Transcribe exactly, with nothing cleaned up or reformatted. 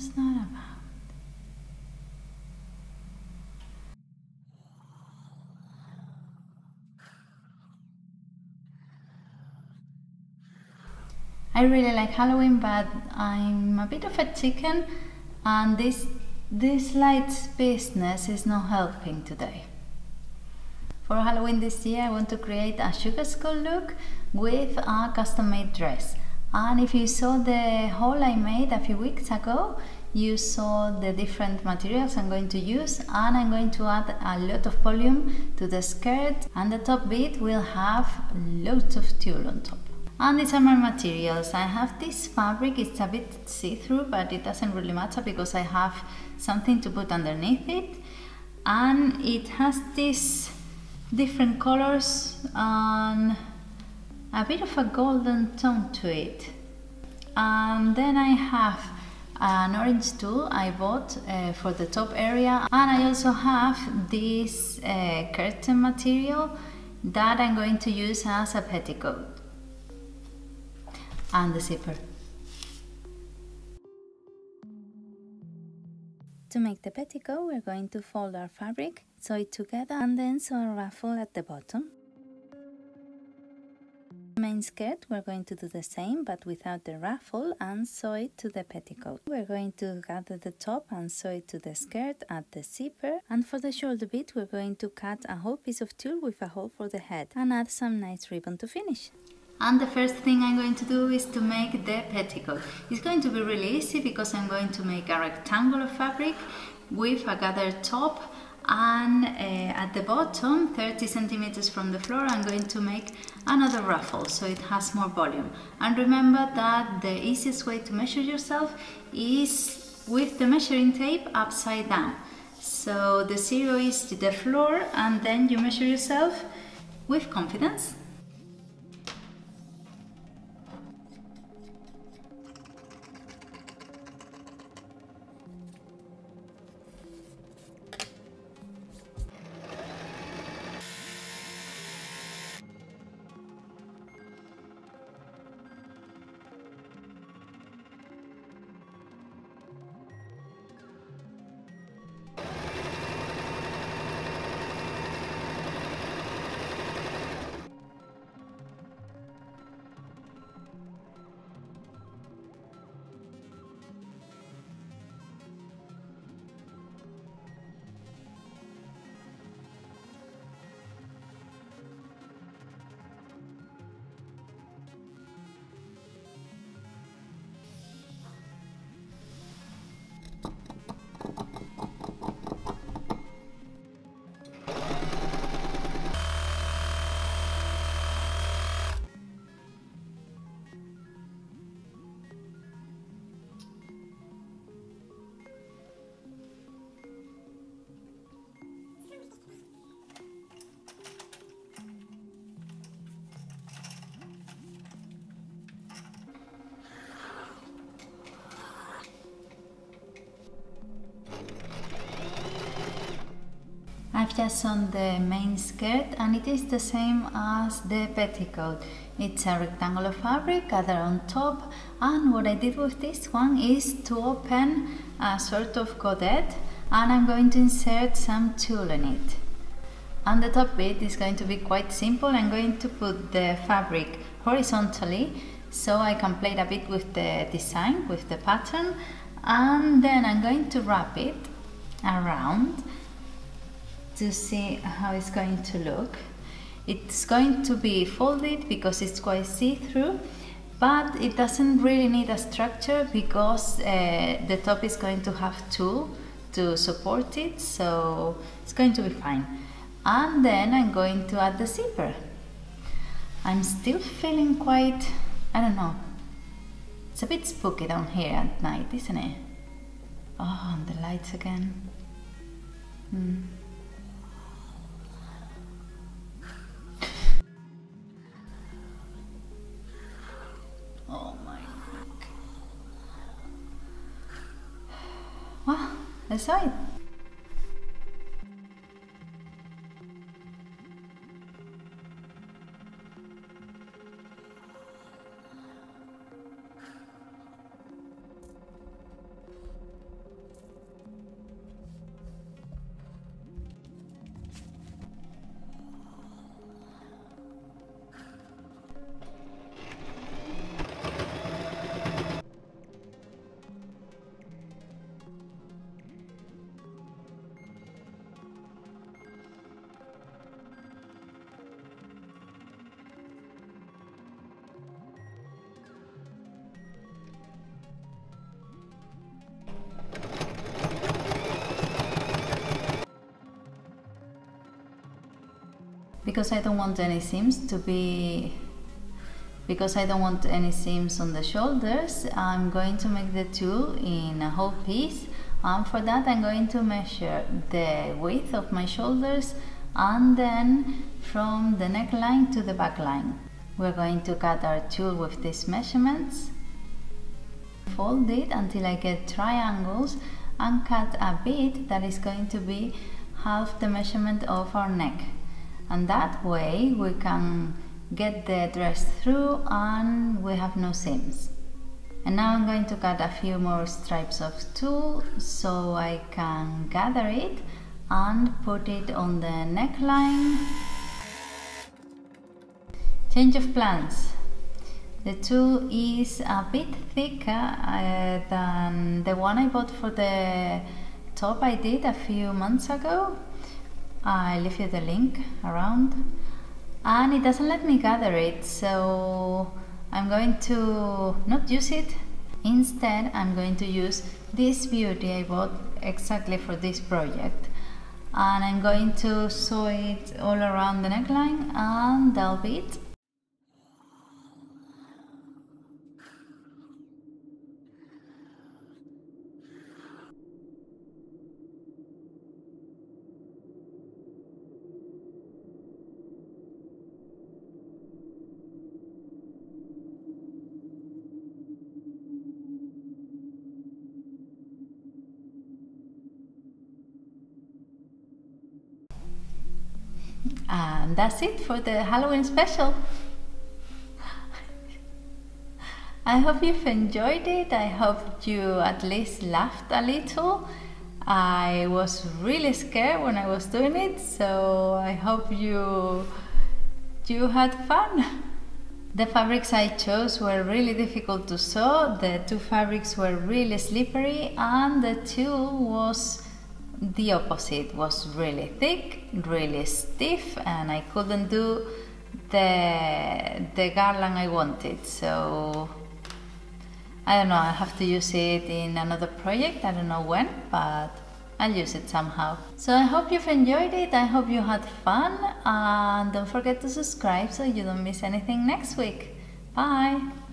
was not about. I really like Halloween, but I'm a bit of a chicken, and this this lights business is not helping today. For Halloween this year, I want to create a Sugar Skull look with a custom-made dress. And if you saw the haul I made a few weeks ago, you saw the different materials I'm going to use, and I'm going to add a lot of volume to the skirt, and the top bit will have loads of tulle on top. And these are my materials. I have this fabric, it's a bit see-through, but it doesn't really matter because I have something to put underneath it. And it has these different colors and a bit of a golden tone to it. And then I have an orange tulle I bought uh, for the top area. And I also have this uh, curtain material that I'm going to use as a petticoat. And the zipper. To make the petticoat, we're going to fold our fabric, sew it together, and then sew a ruffle at the bottom. The main skirt, we're going to do the same, but without the ruffle, and sew it to the petticoat. We're going to gather the top and sew it to the skirt at the zipper. And for the shoulder bit, we're going to cut a whole piece of tulle with a hole for the head, and add some nice ribbon to finish. And the first thing I'm going to do is to make the petticoat. It's going to be really easy because I'm going to make a rectangular fabric with a gathered top, and uh, at the bottom, thirty centimeters from the floor, I'm going to make another ruffle so it has more volume. And remember that the easiest way to measure yourself is with the measuring tape upside down. So the zero is the floor, and then you measure yourself with confidence. I've just sewn the main skirt, and it is the same as the petticoat. It's a rectangular fabric gathered on top, and what I did with this one is to open a sort of godet, and I'm going to insert some tulle in it. And the top bit is going to be quite simple. I'm going to put the fabric horizontally so I can play a bit with the design, with the pattern, and then I'm going to wrap it around to see how it's going to look. It's going to be folded because it's quite see-through, but it doesn't really need a structure because uh, the top is going to have tulle to support it, so it's going to be fine. And then I'm going to add the zipper. I'm still feeling quite, I don't know, it's a bit spooky down here at night, isn't it? Oh, and the lights again. Mm. Aside. because I don't want any seams to be because I don't want any seams on the shoulders, I'm going to make the two in a whole piece, and for that I'm going to measure the width of my shoulders and then from the neckline to the back line. We're going to cut our tulle with these measurements, fold it until I get triangles, and cut a bit that is going to be half the measurement of our neck, and that way we can get the dress through and we have no seams. And now I'm going to cut a few more stripes of tulle so I can gather it and put it on the neckline. Change of plans. The tulle is a bit thicker uh, than the one I bought for the top I did a few months ago. I'll leave you the link around. And it doesn't let me gather it, so I'm going to not use it. Instead, I'm going to use this beauty I bought exactly for this project, and I'm going to sew it all around the neckline and delve it. And that's it for the Halloween special. I hope you've enjoyed it. I hope you at least laughed a little. I was really scared when I was doing it, so I hope you you had fun. The fabrics I chose were really difficult to sew. The two fabrics were really slippery, and the tulle was the opposite, was really thick, really stiff, and I couldn't do the, the garland I wanted, so I don't know, I'll have to use it in another project, I don't know when, but I'll use it somehow. So I hope you've enjoyed it, I hope you had fun, and don't forget to subscribe so you don't miss anything next week. Bye!